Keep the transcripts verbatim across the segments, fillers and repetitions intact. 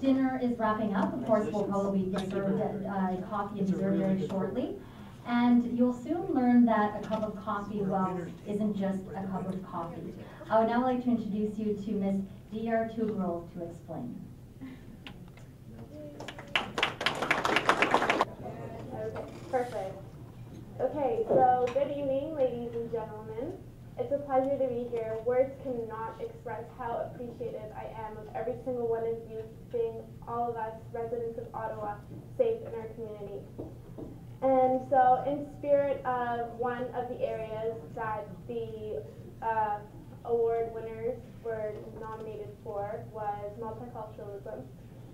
dinner is wrapping up. Of course, we'll probably be served uh, coffee and dessert very shortly. And you'll soon learn that a cup of coffee, well, isn't just a cup of coffee. I would now like to introduce you to Miss D R Tugrul to explain. Perfect. Okay, so good evening, ladies and gentlemen. It's a pleasure to be here. Words cannot express how appreciative I am of every single one of you being all of us residents of Ottawa safe in our community. And so in spirit of one of the areas that the uh, award winners were nominated for was multiculturalism.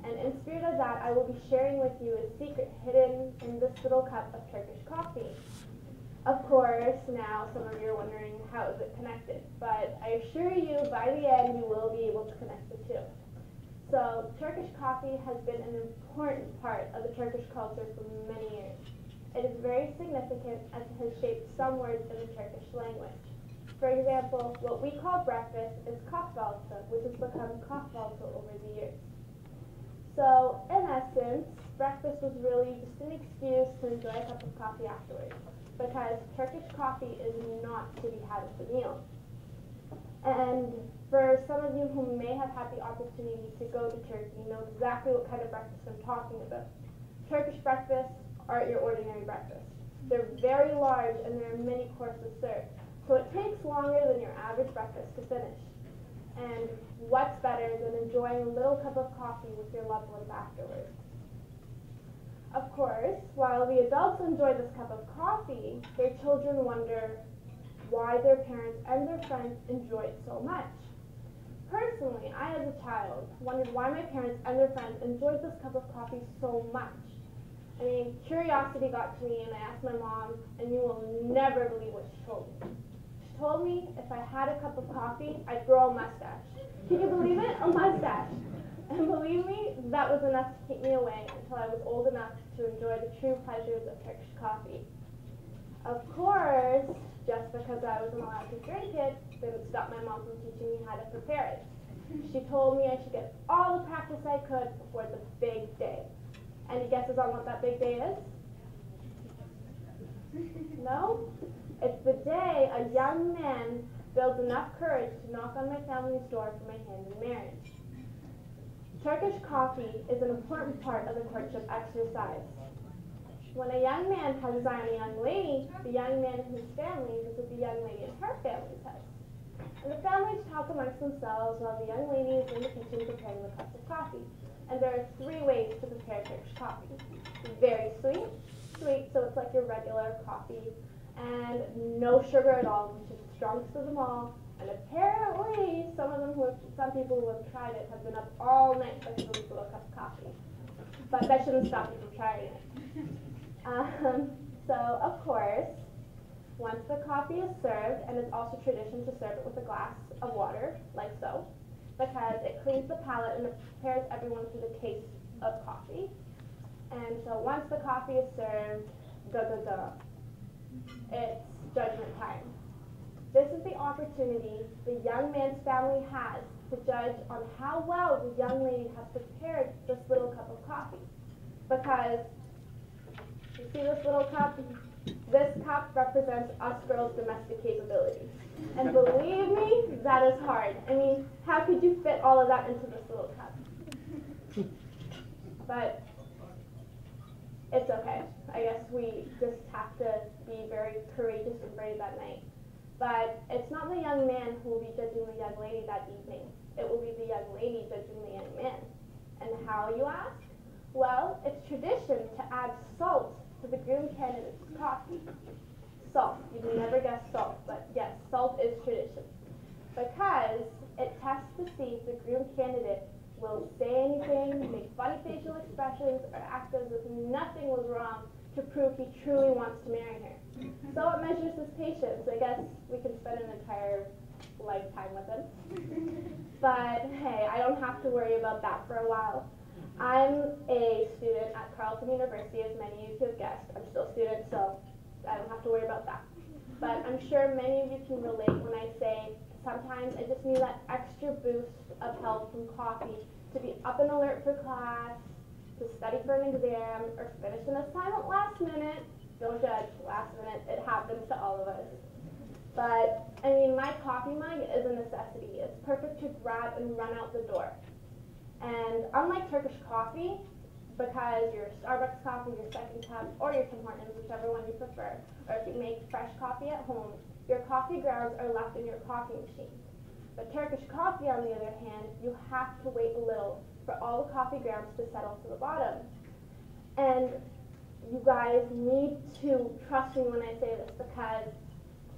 And in spirit of that, I will be sharing with you a secret hidden in this little cup of Turkish coffee. Of course, now some of you are wondering how is it connected, but I assure you by the end you will be able to connect the two. So Turkish coffee has been an important part of the Turkish culture for many years. It is very significant as it has shaped some words in the Turkish language. For example, what we call breakfast is kahvaltı, which has become kahvaltı over the years. So, in essence, breakfast was really just an excuse to enjoy a cup of coffee afterwards, because Turkish coffee is not to be had with a meal. And for some of you who may have had the opportunity to go to Turkey, you know exactly what kind of breakfast I'm talking about. Turkish breakfasts aren't your ordinary breakfast. They're very large and there are many courses served, so it takes longer than your average breakfast to finish. And what's better than enjoying a little cup of coffee with your loved ones afterwards? Of course, while the adults enjoy this cup of coffee, their children wonder why their parents and their friends enjoy it so much. Personally, I as a child wondered why my parents and their friends enjoyed this cup of coffee so much. I mean, curiosity got to me and I asked my mom, and you will never believe what she told me. Told me if I had a cup of coffee, I'd grow a mustache. Can you believe it? A mustache. And believe me, that was enough to keep me away until I was old enough to enjoy the true pleasures of Turkish coffee. Of course, just because I wasn't allowed to drink it didn't stop my mom from teaching me how to prepare it. She told me I should get all the practice I could before the big day. Any guesses on what that big day is? No? It's the day a young man builds enough courage to knock on my family's door for my hand in marriage. Turkish coffee is an important part of the courtship exercise. When a young man has his eye on a young lady, the young man in his family visits the young lady in her family's house. And the families talk amongst themselves while the young lady is in the kitchen preparing the cups of coffee. And there are three ways to prepare Turkish coffee. Very sweet, sweet, so it's like your regular coffee, and no sugar at all, which is the strongest of them all. And apparently, some of them who have, some people who have tried it have been up all night looking for a little cup of coffee. But that shouldn't stop you from trying it. Um, so, of course, once the coffee is served, and it's also tradition to serve it with a glass of water, like so, because it cleans the palate and it prepares everyone for the taste of coffee. And so, once the coffee is served, da da da. It's judgment time. This is the opportunity the young man's family has to judge on how well the young lady has prepared this little cup of coffee. Because, you see this little cup? This cup represents us girls' domestic capabilities. And believe me, that is hard. I mean, how could you fit all of that into this little cup? But it's okay. I guess we just have to be very courageous and brave that night. But it's not the young man who will be judging the young lady that evening. It will be the young lady judging the young man. And how, you ask? Well, it's tradition to add salt to the groom candidate's coffee. Salt. You'd never guess salt, but yes, salt is tradition. Because it tests to see if the groom candidate will say anything, make funny facial expressions, or act as if nothing was wrong to prove he truly wants to marry her. So it measures his patience. I guess we can spend an entire lifetime with him. But hey, I don't have to worry about that for a while. I'm a student at Carleton University, as many of you have guessed. I'm still a student, so I don't have to worry about that. But I'm sure many of you can relate when I say sometimes I just need that extra boost of help from coffee to to be up and alert for class, to study for an exam, or finish an assignment last minute. Don't judge, last minute, it happens to all of us. But, I mean, my coffee mug is a necessity. It's perfect to grab and run out the door. And unlike Turkish coffee, because your Starbucks coffee, your second cup, or your Tim Hortons, whichever one you prefer, or if you make fresh coffee at home, your coffee grounds are left in your coffee machine. But Turkish coffee, on the other hand, you have to wait a little for all the coffee grounds to settle to the bottom. And you guys need to trust me when I say this, because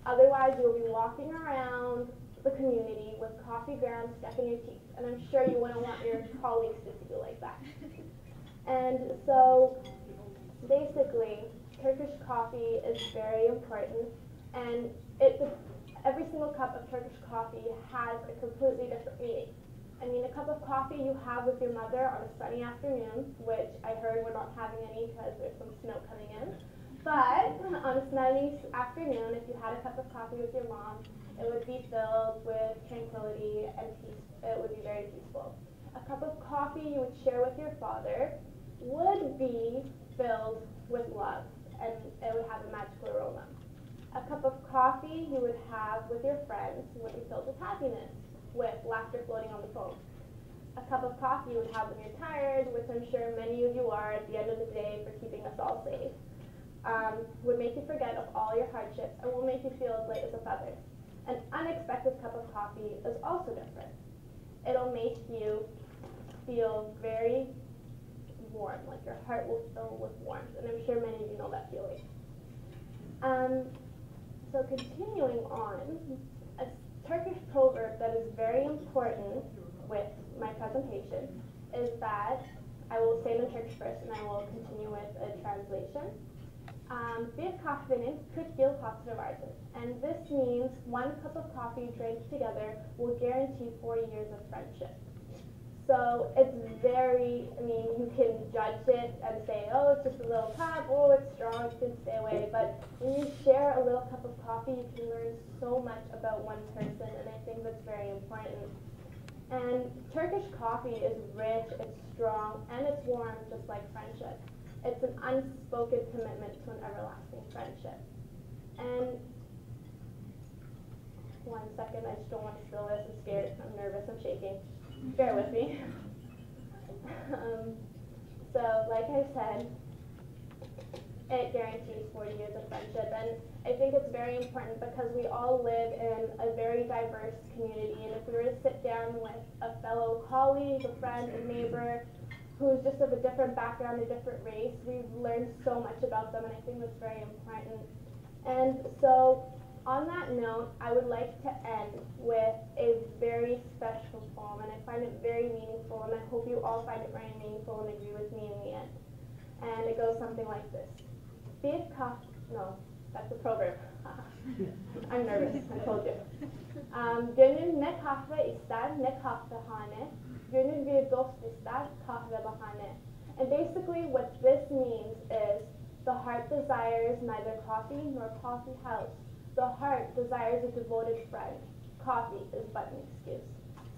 otherwise you'll be walking around the community with coffee grounds stuck in your teeth. And I'm sure you wouldn't want your colleagues to see you like that. And so basically, Turkish coffee is very important. And it, every single cup of Turkish coffee has a completely different meaning. I mean, a cup of coffee you have with your mother on a sunny afternoon, which I heard we're not having any because there's some snow coming in. But on a sunny afternoon, if you had a cup of coffee with your mom, it would be filled with tranquility and peace. It would be very peaceful. A cup of coffee you would share with your father would be filled with love, and it would have a magical aroma. A cup of coffee you would have with your friends would be filled with happiness, with laughter floating on the foam. A cup of coffee you would have when you're tired, which I'm sure many of you are at the end of the day for keeping us all safe, um, would make you forget of all your hardships and will make you feel as light as a feather. An unexpected cup of coffee is also different. It'll make you feel very warm, like your heart will fill with warmth, and I'm sure many of you know that feeling. Um, So continuing on, a Turkish proverb that is very important with my presentation is that I will say it in Turkish first and I will continue with a translation. Um, bir kahvenin kırk yıl hasrı vardır. And this means one cup of coffee drank together will guarantee four years of friendship. So it's very, I mean, you can judge it and say, oh, it's just a little cup, oh, it's strong, you can stay away. But when you share a little cup of coffee, you can learn so much about one person, and I think that's very important. And Turkish coffee is rich, it's strong, and it's warm, just like friendship. It's an unspoken commitment to an everlasting friendship. And one second, I just don't want to spill this, I'm scared, I'm nervous, I'm shaking. Bear with me. um, so, like I said, it guarantees forty years of friendship, and I think it's very important because we all live in a very diverse community, and if we were to sit down with a fellow colleague, a friend, a neighbor who's just of a different background, a different race, we've learned so much about them, and I think that's very important. And so, on that note, I would like to end with a very special poem, and I find it very meaningful, and I hope you all find it very meaningful and agree with me in the end. And it goes something like this. Bir kahve, no, that's a proverb. I'm nervous, I told you. Um, Gönül ne kahve ister, ne kahvehane. Gönül bir dost ister, kahve bahane. And basically what this means is the heart desires neither coffee nor coffee house. The heart desires a devoted friend. Coffee is but an excuse.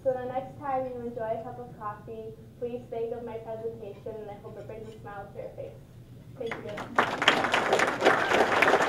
So the next time you enjoy a cup of coffee, please think of my presentation, and I hope it brings a smile to your face. Thank you.